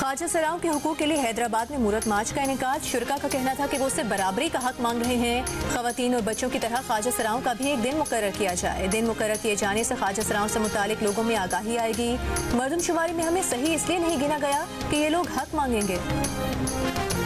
ख्वाजा सराओं के हुकूक के लिए हैदराबाद में मूरत मार्च का इनेकाद। शुरका का कहना था कि वो उससे बराबरी का हक मांग रहे हैं। खवातीन और बच्चों की तरह ख्वाजा सराओं का भी एक दिन मुकर्रर किया जाए। दिन मुकर्रर किए जाने से ख्वाजा सराओं से मुतालिक लोगों में आगाही आएगी। मर्दमशुमारी में हमें सही इसलिए नहीं गिना गया कि ये लोग हक मांगेंगे।